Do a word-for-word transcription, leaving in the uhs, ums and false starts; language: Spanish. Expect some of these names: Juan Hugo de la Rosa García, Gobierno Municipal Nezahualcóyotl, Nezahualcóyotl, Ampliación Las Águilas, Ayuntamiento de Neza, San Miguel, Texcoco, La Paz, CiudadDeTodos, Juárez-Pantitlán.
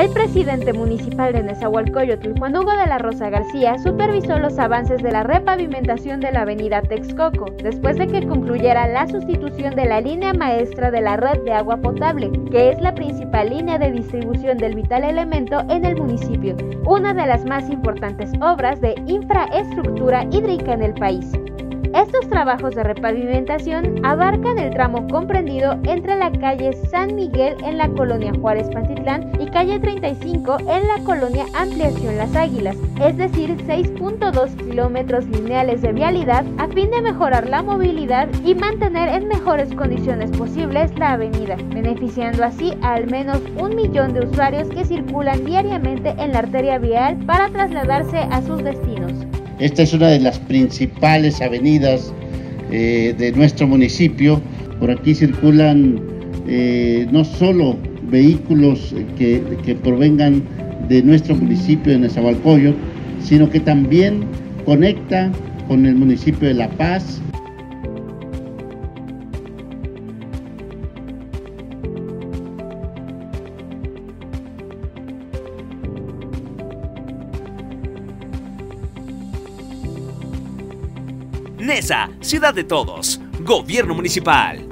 El presidente municipal de Nezahualcóyotl, Juan Hugo de la Rosa García, supervisó los avances de la repavimentación de la avenida Texcoco, después de que concluyera la sustitución de la línea maestra de la red de agua potable, que es la principal línea de distribución del vital elemento en el municipio, una de las más importantes obras de infraestructura hídrica en el país. Estos trabajos de repavimentación abarcan el tramo comprendido entre la calle San Miguel en la colonia Juárez-Pantitlán y calle treinta y cinco en la colonia Ampliación Las Águilas, es decir, seis punto dos kilómetros lineales de vialidad a fin de mejorar la movilidad y mantener en mejores condiciones posibles la avenida, beneficiando así a al menos un millón de usuarios que circulan diariamente en la arteria vial para trasladarse a sus destinos. Esta es una de las principales avenidas eh, de nuestro municipio. Por aquí circulan eh, no solo vehículos que, que provengan de nuestro municipio de Nezahualcóyotl, sino que también conecta con el municipio de La Paz. Neza, ciudad de todos. Gobierno Municipal.